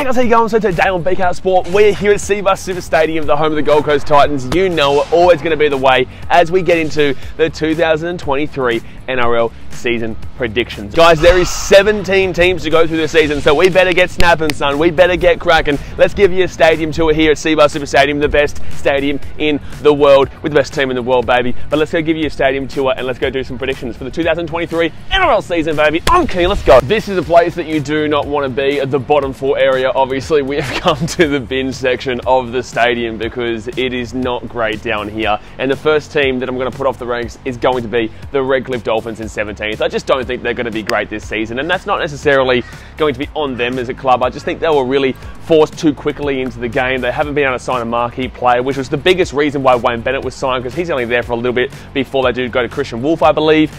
Hey guys, how you going? So today on BKRsport, we're here at Cbus Super Stadium, the home of the Gold Coast Titans. You know it, always going to be the way as we get into the 2023 NRL season predictions. Guys, there is 17 teams to go through the season, so we better get snapping, son. We better get cracking. Let's give you a stadium tour here at Cbus Super Stadium, the best stadium in the world, with the best team in the world, baby. But let's go give you a stadium tour and let's go do some predictions for the 2023 NRL season, baby. I'm keen, let's go. This is a place that you do not want to be at the bottom four area. Obviously, we have come to the bin section of the stadium because it is not great down here. And the first team that I'm going to put off the ranks is going to be the Redcliffe Dolphins in 17th. I just don't think they're going to be great this season, and that's not necessarily going to be on them as a club. I just think they were really forced too quickly into the game. They haven't been able to sign a marquee player, which was the biggest reason why Wayne Bennett was signed, because he's only there for a little bit before they do go to Christian Wolfe, I believe.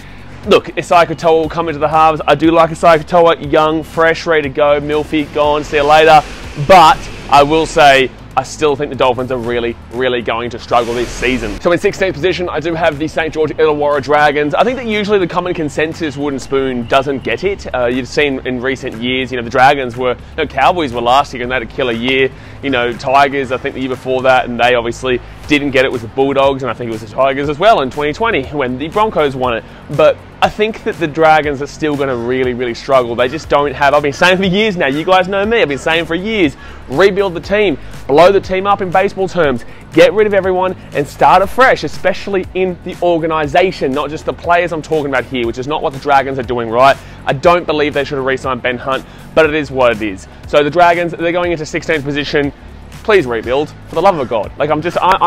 Look, Isaiah Toa will come into the halves. I do like Isaiah Toa, young, fresh, ready to go. Milfie, gone, see you later. But I will say, I still think the Dolphins are really going to struggle this season. So in 16th position, I do have the St. George Illawarra Dragons. I think that usually the common consensus wooden spoon doesn't get it. You've seen in recent years, you know, the Dragons were, no, Cowboys were last year and they had a killer year. You know, Tigers, I think the year before that, and they obviously didn't get it with the Bulldogs, and I think it was the Tigers as well in 2020 when the Broncos won it. But I think that the Dragons are still going to really struggle. They just don't have, I've been saying for years now, you guys know me, I've been saying for years, rebuild the team, blow the team up in baseball terms, get rid of everyone and start afresh, especially in the organisation, not just the players I'm talking about here, which is not what the Dragons are doing right. I don't believe they should have re-signed Ben Hunt, but it is what it is. So the Dragons, they're going into 16th position. Please rebuild, for the love of God. Like, I'm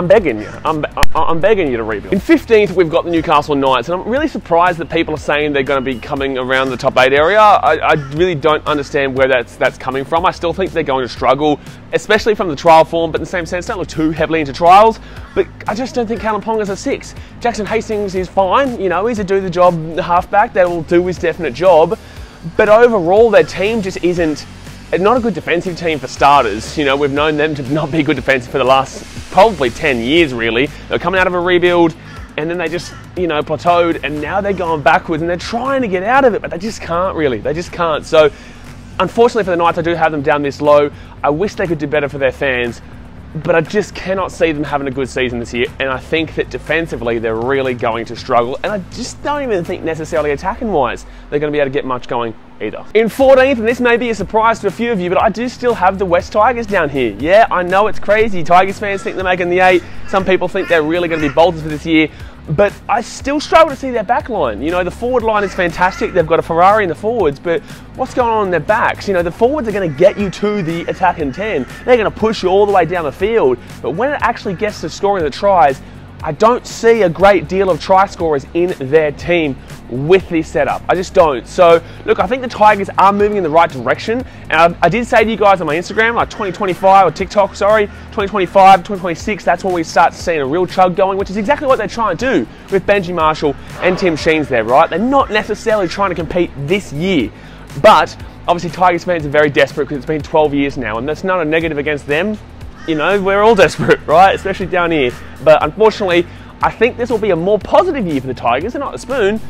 begging you. I'm begging you to rebuild. In 15th, we've got the Newcastle Knights, and I'm really surprised that people are saying they're going to be coming around the top 8 area. I really don't understand where that's coming from. I still think they're going to struggle, especially from the trial form, but in the same sense, don't look too heavily into trials. But I just don't think Callum Ponga's a 6. Jackson Hastings is fine, you know, he's a do-the-job halfback that will do his definite job. But overall, their team just isn't... Not a good defensive team for starters. You know, we've known them to not be good defensive for the last probably 10 years, really. They're coming out of a rebuild and then they just, you know, plateaued, and now they're going backwards and they're trying to get out of it, but they just can't really. They just can't. So, unfortunately for the Knights, I do have them down this low. I wish they could do better for their fans, but I just cannot see them having a good season this year, and I think that defensively they're really going to struggle, and I just don't even think necessarily attacking-wise they're going to be able to get much going either. In 14th, and this may be a surprise to a few of you, but I do still have the West Tigers down here. Yeah, I know it's crazy. Tigers fans think they're making the 8. Some people think they're really going to be bolted for this year, but I still struggle to see their back line. You know, the forward line is fantastic. They've got a Ferrari in the forwards, but what's going on in their backs? You know, the forwards are going to get you to the attacking 10. They're going to push you all the way down the field. But when it actually gets to scoring the tries, I don't see a great deal of try scorers in their team with this setup. I just don't. So, look, I think the Tigers are moving in the right direction. And I did say to you guys on my Instagram, like 2025, or TikTok, sorry, 2025, 2026, that's when we start seeing a real chug going, which is exactly what they're trying to do with Benji Marshall and Tim Sheens there, right? They're not necessarily trying to compete this year, but obviously Tigers fans are very desperate because it's been 12 years now, and that's not a negative against them. You know, we're all desperate, right? Especially down here. But unfortunately, I think this will be a more positive year for the Tigers. They're not a spoon,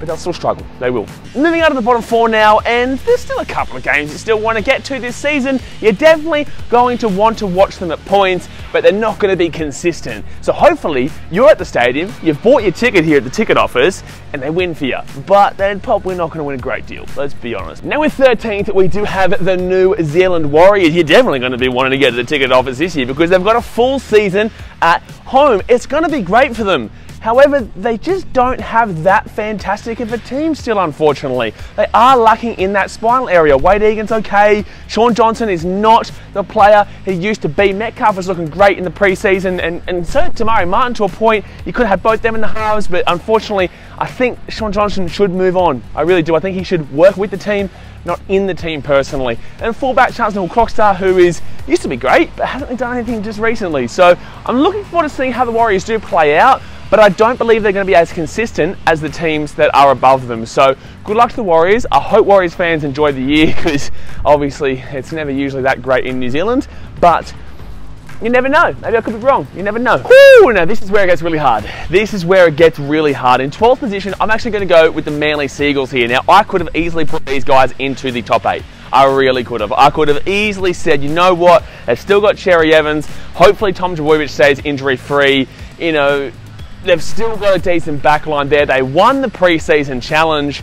but they'll still struggle. They will. Moving out of the bottom four now, and there's still a couple of games you still want to get to this season. You're definitely going to want to watch them at points, but they're not going to be consistent. So hopefully, you're at the stadium, you've bought your ticket here at the ticket office, and they win for you. But they're probably not going to win a great deal, let's be honest. Now in 13th, we do have the New Zealand Warriors. You're definitely going to be wanting to get to the ticket office this year because they've got a full season at home. It's going to be great for them. However, they just don't have that fantastic of a team still, unfortunately. They are lacking in that spinal area. Wade Egan's okay. Sean Johnson is not the player he used to be. Metcalf was looking great in the preseason, and so Tamari Martin to a point. You could have both them in the halves, but unfortunately, I think Sean Johnson should move on. I really do. I think he should work with the team, not in the team personally. And fullback Charles Neville Croxtar, who used to be great, but hasn't done anything just recently. So I'm looking forward to seeing how the Warriors do play out, but I don't believe they're going to be as consistent as the teams that are above them. So good luck to the Warriors. I hope Warriors fans enjoy the year, because obviously it's never usually that great in New Zealand, but you never know. Maybe I could be wrong. You never know. Woo! Now this is where it gets really hard. This is where it gets really hard. In 12th position, I'm actually going to go with the Manly Sea Eagles here. Now I could have easily put these guys into the top 8. I really could have. I could have easily said, you know what, they've still got Cherry-Evans. Hopefully Tom Trbojevic stays injury-free. You know, they've still got a decent backline there. They won the pre-season challenge.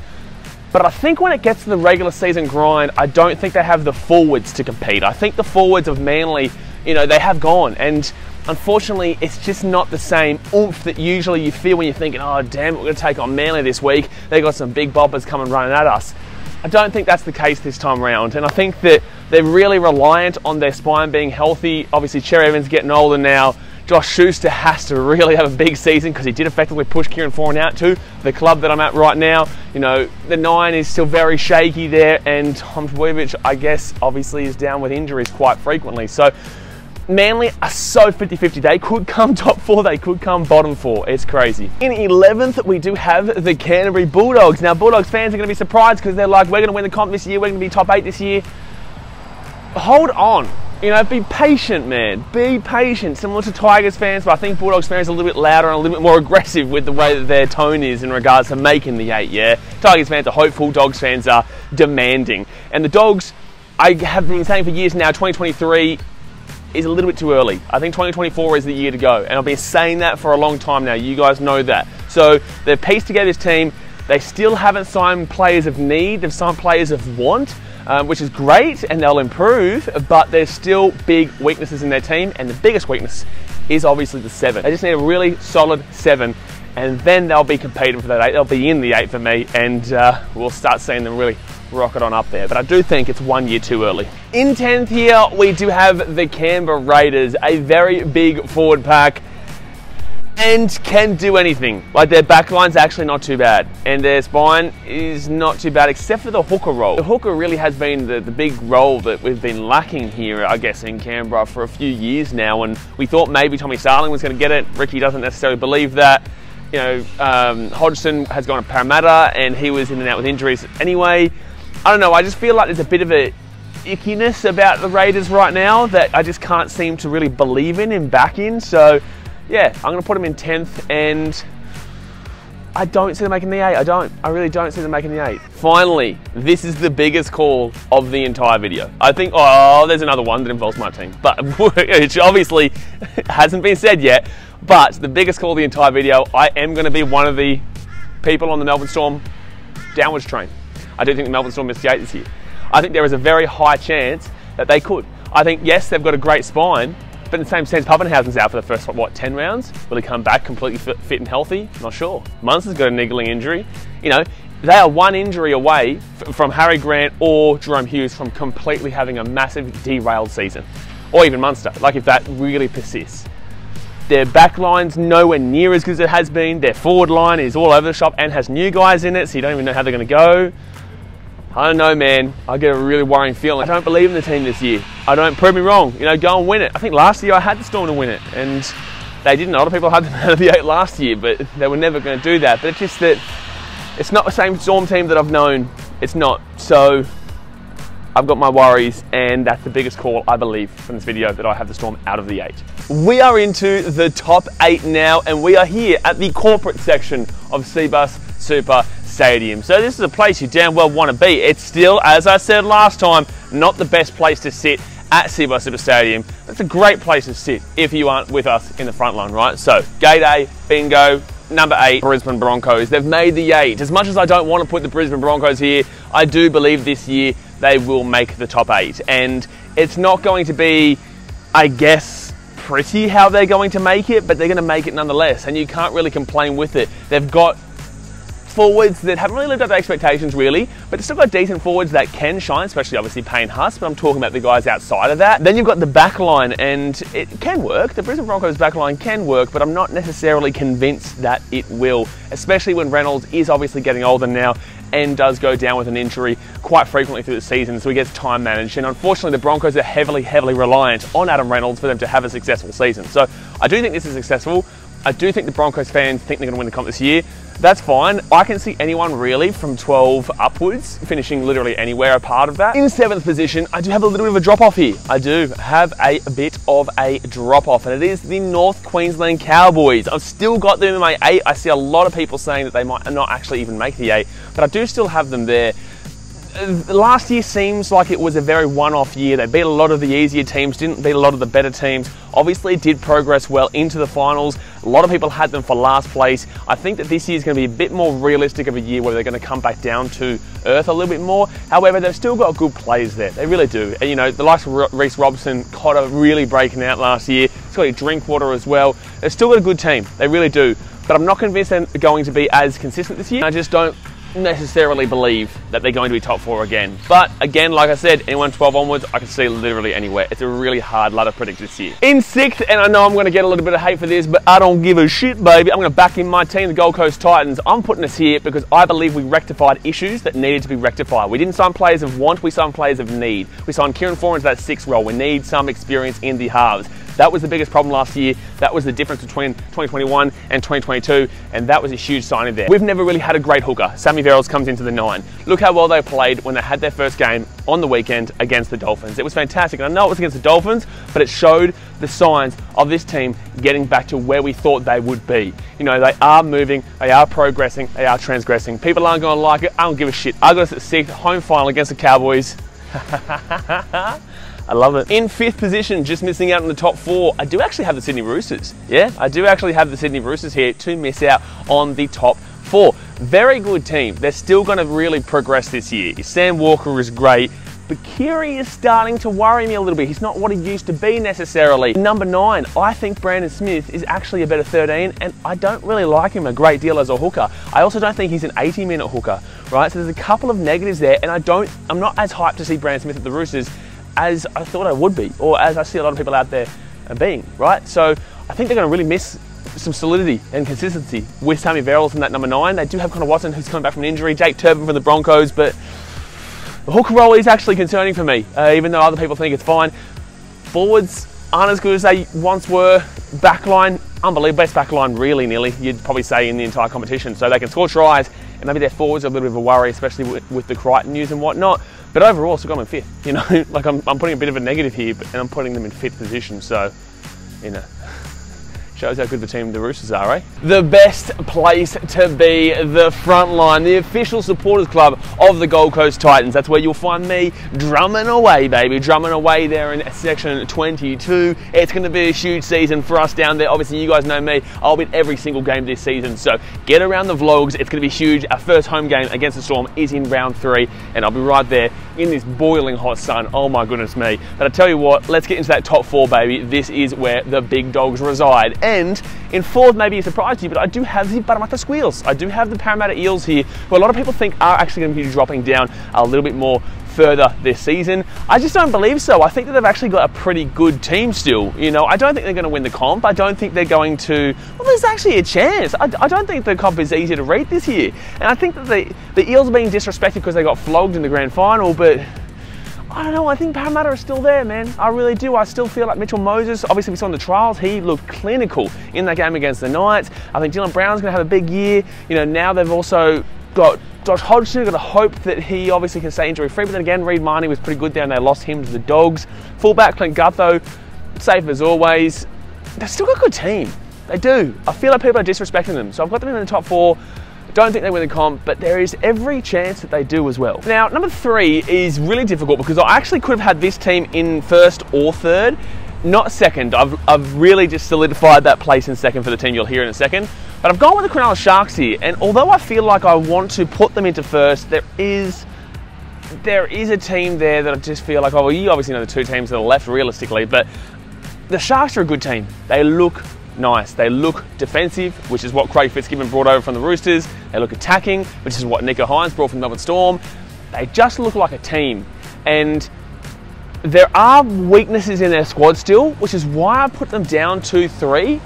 But I think when it gets to the regular season grind, I don't think they have the forwards to compete. I think the forwards of Manly, you know, they have gone. And unfortunately, it's just not the same oomph that usually you feel when you're thinking, oh, damn, we're going to take on Manly this week. They've got some big boppers coming running at us. I don't think that's the case this time round. And I think that they're really reliant on their spine being healthy. Obviously, Cherry-Evans getting older now. Josh Schuster has to really have a big season because he did effectively push Kieran Foran out to the club that I'm at right now. You know, the 9 is still very shaky there, and Tom Trbojevic, I guess, obviously is down with injuries quite frequently. So Manly are so 50-50. They could come top 4, they could come bottom 4. It's crazy. In 11th, we do have the Canterbury Bulldogs. Now, Bulldogs fans are going to be surprised because they're like, we're going to win the comp this year, we're going to be top 8 this year. Hold on. You know, be patient, man. Be patient. Similar to Tigers fans, but I think Bulldogs fans are a little bit louder and a little bit more aggressive with the way that their tone is in regards to making the 8, yeah? Tigers fans are hopeful, Dogs fans are demanding. And the Dogs, I have been saying for years now, 2023 is a little bit too early. I think 2024 is the year to go, and I've been saying that for a long time now. You guys know that. So they've pieced together this team. They still haven't signed players of need. They've signed players of want. Which is great, and they'll improve, but there's still big weaknesses in their team, and the biggest weakness is obviously the 7. They just need a really solid 7, and then they'll be competing for that 8. They'll be in the 8 for me, and we'll start seeing them really rocket on up there. But I do think it's one year too early. In 10th here, we do have the Canberra Raiders, a very big forward pack, and can do anything. Like, their backline's actually not too bad, and their spine is not too bad, except for the hooker role. The hooker really has been the big role that we've been lacking here, I guess, in Canberra for a few years now, and we thought maybe Tommy Starling was going to get it. Ricky doesn't necessarily believe that. You know, Hodgson has gone to Parramatta, and he was in and out with injuries anyway. I don't know, I just feel like there's a bit of a ickiness about the Raiders right now that I just can't seem to really believe in and back in, so yeah, I'm going to put them in 10th, and I don't see them making the 8. I really don't see them making the 8. Finally, this is the biggest call of the entire video. I think, oh, there's another one that involves my team, but which obviously hasn't been said yet, but the biggest call of the entire video, I am going to be one of the people on the Melbourne Storm downwards train. I do think the Melbourne Storm missed the 8 this year. I think there is a very high chance that they could. I think, yes, they've got a great spine, but in the same sense, Pappenhausen's out for the first, what, 10 rounds? Will he come back completely fit and healthy? Not sure. Munson's got a niggling injury. You know, they are one injury away from Harry Grant or Jerome Hughes from completely having a massive derailed season. Or even Munster, like if that really persists. Their back line's nowhere near as good as it has been. Their forward line is all over the shop and has new guys in it, so you don't even know how they're going to go. I don't know, man. I get a really worrying feeling. I don't believe in the team this year. I don't, prove me wrong. You know, go and win it. I think last year I had the Storm to win it, and they didn't. A lot of people had them out of the 8 last year, but they were never going to do that. But it's just that it's not the same Storm team that I've known. It's not. So I've got my worries, and that's the biggest call, I believe, from this video, that I have the Storm out of the 8. We are into the top 8 now, and we are here at the corporate section of Cbus Super Stadium. So this is a place you damn well want to be. It's still, as I said last time, not the best place to sit at Cbus Super Stadium. That's a great place to sit if you aren't with us in the front line, right? So, gate A, bingo, number 8, Brisbane Broncos. They've made the 8. As much as I don't want to put the Brisbane Broncos here, I do believe this year they will make the top 8. And it's not going to be, I guess, pretty how they're going to make it, but they're going to make it nonetheless. And you can't really complain with it. They've got forwards that haven't really lived up to expectations, really, but they've still got decent forwards that can shine, especially obviously Payne Huss, but I'm talking about the guys outside of that. Then you've got the back line, and it can work. The Brisbane Broncos back line can work, but I'm not necessarily convinced that it will, especially when Reynolds is obviously getting older now and does go down with an injury quite frequently through the season, so he gets time managed. And unfortunately, the Broncos are heavily, heavily reliant on Adam Reynolds for them to have a successful season. So I do think this is successful. I do think the Broncos fans think they're going to win the comp this year. That's fine. I can see anyone really from 12 upwards finishing literally anywhere a part of that. In 7th position, I do have a little bit of a drop-off here. I do have a bit of a drop-off, and it is the North Queensland Cowboys. I've still got them in my 8. I see a lot of people saying that they might not actually even make the 8, but I do still have them there. Last year seems like it was a very one-off year. They beat a lot of the easier teams, didn't beat a lot of the better teams. Obviously did progress well into the finals. A lot of people had them for last place. I think that this year is going to be a bit more realistic of a year where they're going to come back down to earth a little bit more. However, they've still got good players there. They really do. And, you know, the likes of Reece Robson, Cotter really breaking out last year. Scotty Drinkwater as well. They've still got a good team. They really do. But I'm not convinced they're going to be as consistent this year. I just don't necessarily believe that they're going to be top four again. But again, like I said, anyone 12 onwards, I can see literally anywhere. It's a really hard ladder predict this year. In sixth, and I know I'm going to get a little bit of hate for this, but I don't give a shit, baby. I'm going to back in my team, the Gold Coast Titans. I'm putting us here because I believe we rectified issues that needed to be rectified. We didn't sign players of want, we signed players of need. We signed Kieran Foran to that sixth role. We need some experience in the halves. That was the biggest problem last year. That was the difference between 2021 and 2022, and that was a huge signing there. We've never really had a great hooker. Sammy Verrills comes into the nine. Look how well they played when they had their first game on the weekend against the Dolphins. It was fantastic, and I know it was against the Dolphins, but it showed the signs of this team getting back to where we thought they would be. You know, they are moving, they are progressing, they are transgressing. People aren't going to like it. I don't give a shit. I got us at sixth, home final against the Cowboys. I love it. In fifth position, just missing out on the top four, I do actually have the Sydney Roosters. Yeah, I do actually have the Sydney Roosters here to miss out on the top four. Very good team. They're still going to really progress this year. Sam Walker is great, but Kiri is starting to worry me a little bit. He's not what he used to be necessarily. Number 9, I think Brandon Smith is actually a better 13, and I don't really like him a great deal as a hooker. I also don't think he's an 80-minute hooker, right? So there's a couple of negatives there, and I'm not as hyped to see Brandon Smith at the Roosters as I thought I would be, or as I see a lot of people out there being, right? So I think they're going to really miss some solidity and consistency with Sammy Verrills in that number 9. They do have Connor Watson, who's coming back from an injury, Jake Turpin from the Broncos, but the hooker role is actually concerning for me, even though other people think it's fine. Forwards aren't as good as they once were. Backline, unbelievable, best backline really nearly, you'd probably say, in the entire competition. So they can score tries, and maybe their forwards are a little bit of a worry, especially with the Crichton news and whatnot. But overall, still got them in fifth. You know, like I'm putting a bit of a negative here, but, and I'm putting them in fifth position. So, you know, shows how good the team the Roosters are, eh? The best place to be, the front line, the official supporters club of the Gold Coast Titans. That's where you'll find me drumming away, baby, drumming away there in section 22. It's going to be a huge season for us down there. Obviously, you guys know me. I'll be at every single game this season, so get around the vlogs. It's going to be huge. Our first home game against the Storm is in round 3, and I'll be right there in this boiling hot sun. Oh my goodness me. But I tell you what, let's get into that top 4, baby. This is where the big dogs reside. And in fourth, maybe a surprise to you, but I do have the Parramatta Squeals. I do have the Parramatta Eels here, who a lot of people think are actually going to be dropping down a little bit more further this season. I just don't believe so. I think that they've actually got a pretty good team still. You know, I don't think they're going to win the comp. I don't think they're going to... Well, there's actually a chance. I don't think the comp is easy to read this year. And I think that the Eels are being disrespected because they got flogged in the grand final, but... I don't know, I think Parramatta is still there, man. I really do. I still feel like Mitchell Moses, obviously we saw in the trials, he looked clinical in that game against the Knights. I think Dylan Brown's going to have a big year. You know, now they've also got Josh Hodgson. Got to hope that he obviously can stay injury-free, but then again, Reid Marnie was pretty good there and they lost him to the Dogs. Fullback Clint Gutho, safe as always. They've still got a good team. They do. I feel like people are disrespecting them, so I've got them in the top 4. Don't think they win the comp, but there is every chance that they do as well. Now, number 3 is really difficult because I actually could have had this team in first or third, not second. I've really just solidified that place in second for the team. You'll hear in a second. But I've gone with the Cronulla Sharks here, and although I feel like I want to put them into first, there is a team there that I just feel like, oh, well, you obviously know the two teams that are left realistically, but the Sharks are a good team. They look nice. They look defensive, which is what Craig Fitzgibbon brought over from the Roosters. They look attacking, which is what Nico Hines brought from Melbourne Storm. They just look like a team. And there are weaknesses in their squad still, which is why I put them down to 3.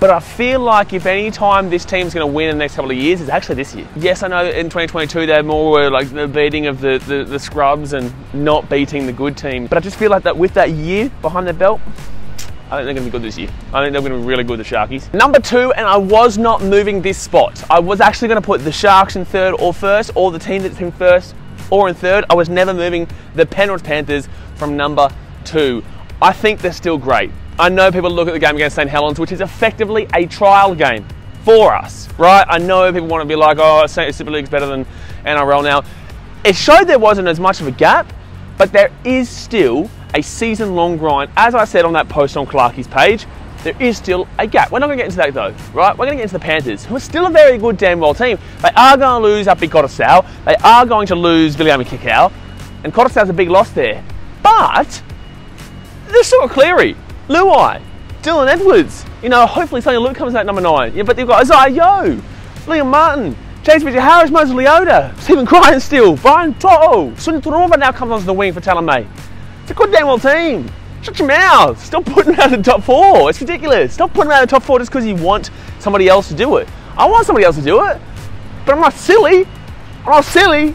But I feel like if any time this team's going to win in the next couple of years, it's actually this year. Yes, I know in 2022 they more were like the beating of the scrubs and not beating the good team. But I just feel like that with that year behind their belt, I think they're going to be good this year. I think they're going to be really good, the Sharkies. Number 2, and I was not moving this spot. I was actually going to put the Sharks in third or first, or the team that's in first or in third. I was never moving the Penrith Panthers from number 2. I think they're still great. I know people look at the game against St. Helens, which is effectively a trial game for us, right? I know people want to be like, oh, Super League's better than NRL now. It showed there wasn't as much of a gap, but there is still a season-long grind. As I said on that post on Clarkie's page, there is still a gap. We're not going to get into that though, right? We're going to get into the Panthers, who are still a very good damn well team. They are going to lose up in Coruscant. They are going to lose Viliami Kikau, and Coruscant's a big loss there. But they're still got Cleary, Luai, Dylan Edwards. You know, hopefully Sonny Luke comes out at number 9. Yeah, but they've got Isaiah Yo, Liam Martin, James Mitchell Harris, Moses Leota, Stephen Cryan still, Brian Toto, Sun Turova now comes onto the wing for Talamay. It's a good damn well team. Shut your mouth. Stop putting him out of the top 4. It's ridiculous. Stop putting him out of the top 4 just because you want somebody else to do it. I want somebody else to do it, but I'm not silly. I'm not silly.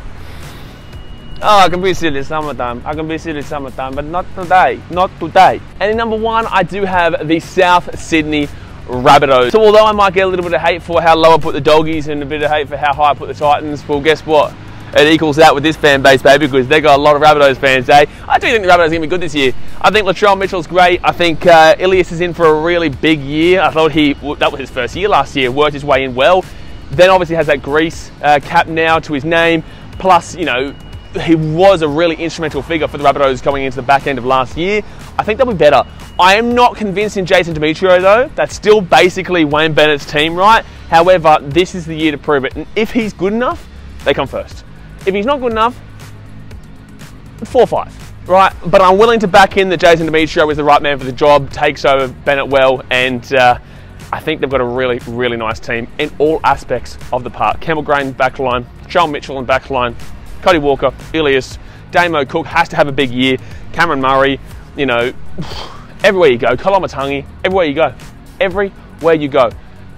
Oh, I can be silly summertime. I can be silly summertime, but not today. Not today. And in number 1, I do have the South Sydney Rabbitohs. So although I might get a little bit of hate for how low I put the Doggies and a bit of hate for how high I put the Titans, well, guess what? It equals out with this fan base, baby, because they got a lot of Rabbitohs fans, eh? I do think the Rabbitohs are going to be good this year. I think Latrell Mitchell's great. I think Ilias is in for a really big year. I thought that was his first year last year, worked his way in well. Then obviously has that Greece cap now to his name. Plus, you know, he was a really instrumental figure for the Rabbitohs going into the back end of last year. I think they'll be better. I am not convinced in Jason Demetrio though. That's still basically Wayne Bennett's team, right? However, this is the year to prove it. And if he's good enough, they come first. If he's not good enough, 4 or 5, right? But I'm willing to back in that Jason Demetrio is the right man for the job, takes over Bennett well, and I think they've got a really, really nice team in all aspects of the park. Campbell Graham backline, Joel Mitchell in backline, Cody Walker, Ilias, Damo Cook has to have a big year, Cameron Murray, you know, everywhere you go, Kalama Tangi, everywhere you go, everywhere you go.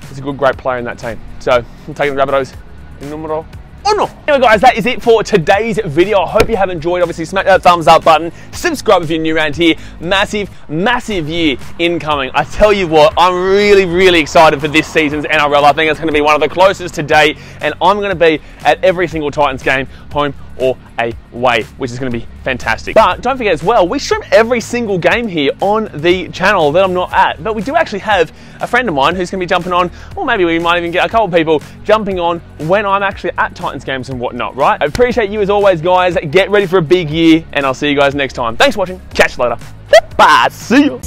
There's a good, great player in that team. So I'm taking the Rabbitohs in numero. Oh no! Anyway guys, that is it for today's video. I hope you have enjoyed. Obviously smack that thumbs up button, subscribe if you're new around here. Massive, massive year incoming. I tell you what, I'm really, really excited for this season's NRL. I think it's going to be one of the closest to date, and I'm going to be at every single Titans game, home or away, which is going to be fantastic. But don't forget as well, we stream every single game here on the channel that I'm not at, but we do actually have a friend of mine who's going to be jumping on, or maybe we might even get a couple of people jumping on when I'm actually at Titans games and whatnot, right? I appreciate you as always, guys. Get ready for a big year, and I'll see you guys next time. Thanks for watching. Catch you later. Bye. See you.